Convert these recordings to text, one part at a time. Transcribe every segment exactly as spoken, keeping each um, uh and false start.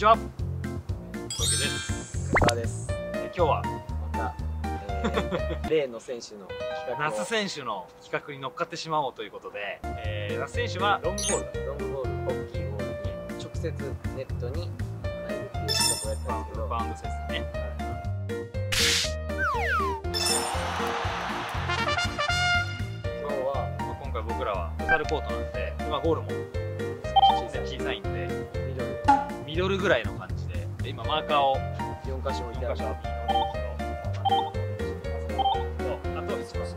ちは。小池です。福澤です。今日はまた例の選手の那須選手の企画に乗っかってしまおうということで、えー、那須選手はロングボール、ロングボール、大きいボールに直接ネットに入るっていうことをやったんですけど、バウンド選手ね。僕らはフッサルコートなんで、今ゴールも小さいんでミドル、ミドルぐらいの感じで、で今マーカーをよんか所置いてある、あといちかし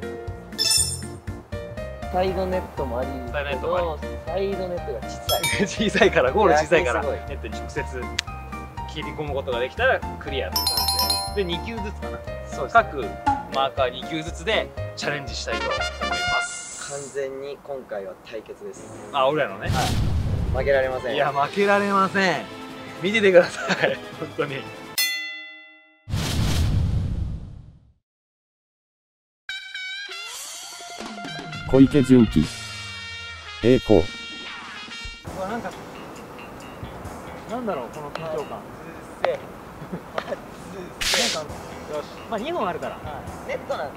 ょサイドネットもあり、サイドネットもあり、サイドネットが小さい小さいから、ゴール小さいからネットに直接切り込むことができたらクリアという感じで、でにきゅうずつかな、そうですね、各マーカーにきゅうずつでチャレンジしたいと思います。完全に今回は対決です。あ、俺らのね、はい、負けられません。いや、負けられません。見ててください。本当に。小池純喜。栄光。うわ、なんか。なんだろう、この緊張感。ずっせ。なんか、よし、まあ、二本あるから。はい、ネットなんだよ。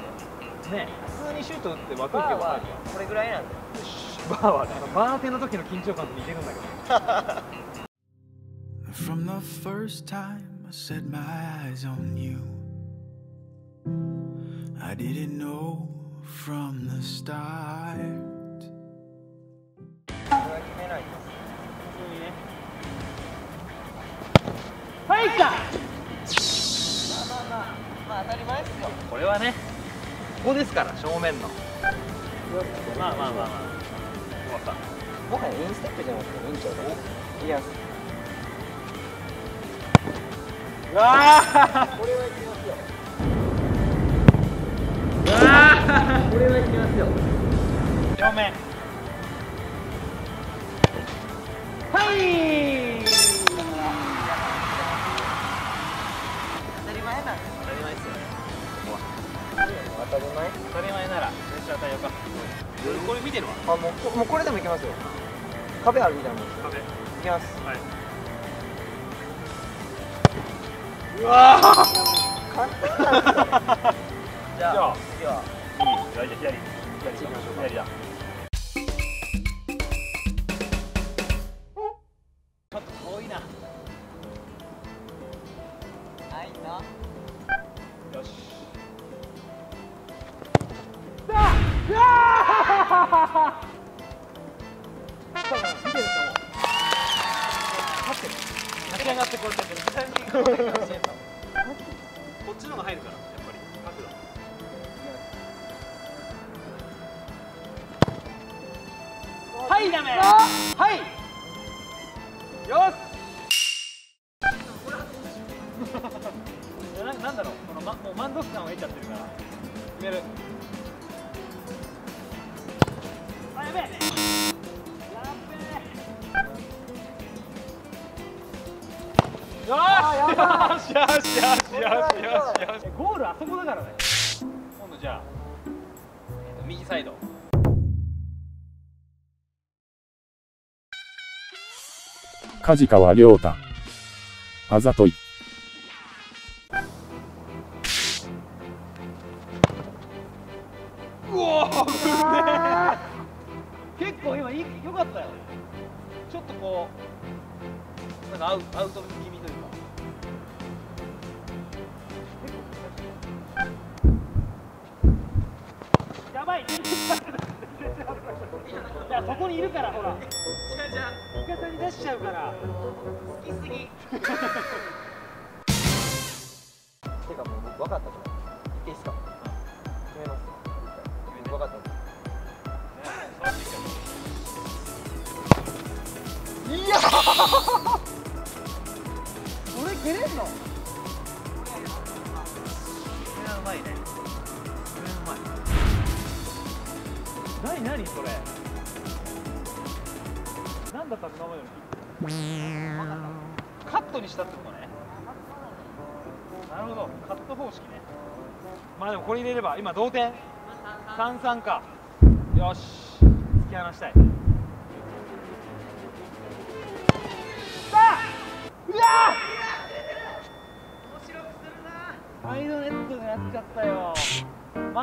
ね、普通にシュート打って枠受けば入るよ。これぐらいなんだよ。バーはね、バー当ての時の緊張感と似てるんだけど。From the first time I set my eyes on you, I didn't know from the start. これは決めないです。普通にね。はいか。まあまあまあ、まあ当たり前ですよ。これはね。ここですから、正面の。まあまあまあまあ。終わった。もはやインステップじゃなくてもいいんちゃうか。いや。うわあ。これはいきますよ。うわあ。これはいきますよ。正面。はい。当たり前なんです。当たり前ですよね。当たり前？当たり前ならプレッシャー対応か。これ見てるわ。あ、もう、もうこれでもいけますよ。壁あるみたいなもん。壁。いきます。はい。うわー。簡単だ。じゃあ、次は右、左、左、左行きましょう。左だ。ちょっと遠いな。ないな。よし。うわあ！見てると思う。立ってる。立ち上がってこれてる。タイミングが悪いかもしれんの。こっちの方が入るから、やっぱり角度。はいダメ。はい。よし。な, なんだろう。このまもう満足感を得ちゃってるから。決める。やべえやべえ、よしよしよしよしよし、ゴールあそこだからね。今度じゃあ右サイド。梶川亮太。あざとい。うおー、うめえ。結構今いい、良かったよ。ちょっとこうなんかアウアウト気味というか。やばい。いや、そこにいるからほら。味方に出しちゃうから。好きすぎ。てかもう分かったじゃん。いいですか。決めます。決め分かった。いやこれ蹴れんの？これはうまいね。これはうまい。なになにそれ。なんだったの名前。カットにしたってことね。なるほど、カット方式ね。まあでもこれ入れれば今同点。三三か。よし、突き放したい。さあ。Yeah!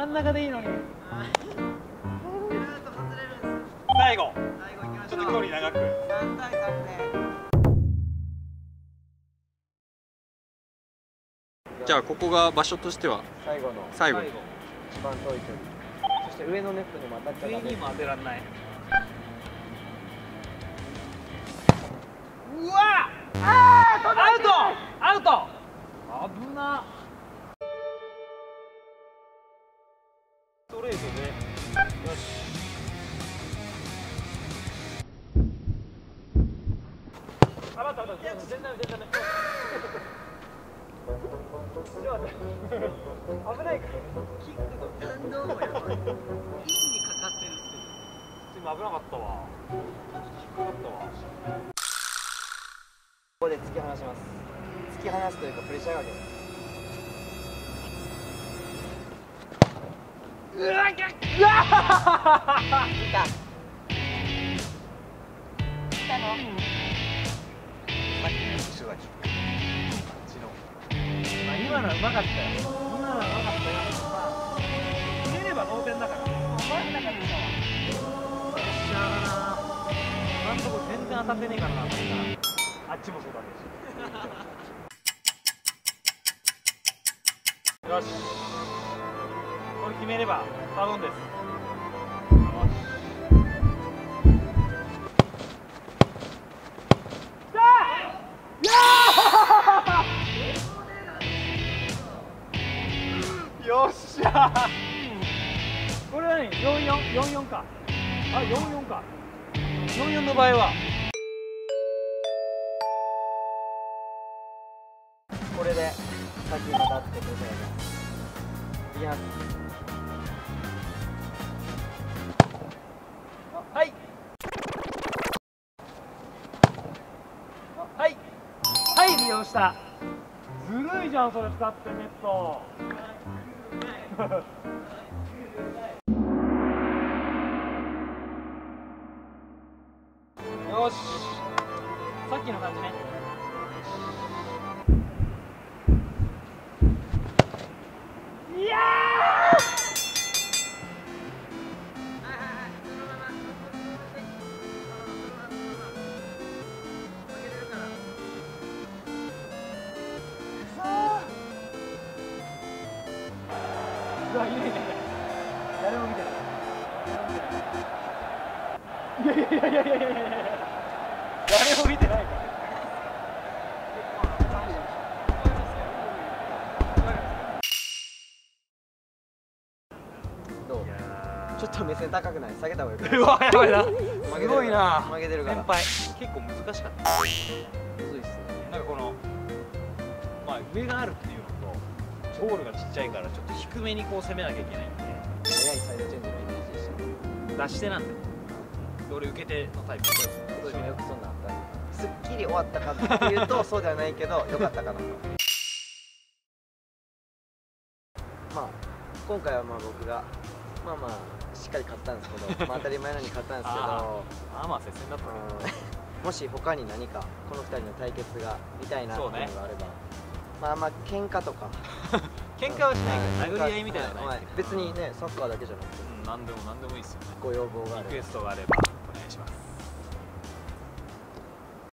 真ん中でいいのに。最後ちょっと距離長くじゃあここが場所としては最後の最後一番遠い距離、そして上のネットにも当たっちゃダメ、上にも当てらんない。うわっ、あーアウトアウト、危な。ストレートでよし。ここで突き放します。突き放すというかプレッシャーがかかる。うわっ、うわっ、来た。来たの。さっきの一緒だけど、あっちの。まあ今のはうまかったよ。今のはうまかったよ。入れれば同点だから。真ん中にいたわ。プレッシャーだな。今んとこ全然当たってねえからな。あっちもそうだし。よし。これ決めればサドンです。よっしゃー、これはね、よんよんか、あ、よんよんか、よんよんの場合はこれでさっきまたってことやな。いや、はい、はいはい、利用した。ずるいじゃんそれ使ってネット。よし、さっきの感じね。いやー、うわ、いいね。誰も見てない。いやいやいやいやいやいや、誰も見てないから。どう？ちょっと目線高くない？下げた方がいい。うわ、やばいな。すごいな。負けてるから。先輩、結構難しかった。むずいっすね。なんかこの、まあ上があるっていうのとゴールがちっちゃいからちょっと低めにこう攻めなきゃいけないんで。速いサイドチェンジのイメージでした。出してなんで。俺受け手のタイプ。そうですね。よくそんなあった。すっきり終わったかっていうとそうではないけど良かったかな。まあ今回はまあ僕がまあまあしっかり勝ったんですけど、まあ当たり前のように勝ったんですけど、ああまあ接戦だったね。もし他に何かこの二人の対決が見たいなっていうのがあれば、まあまあ喧嘩とか。喧嘩はしないけど殴り合いみたいなのはない。別にねサッカーだけじゃなくて。何でも何でもいいですよね。ご要望があれば、リクエストがあれば。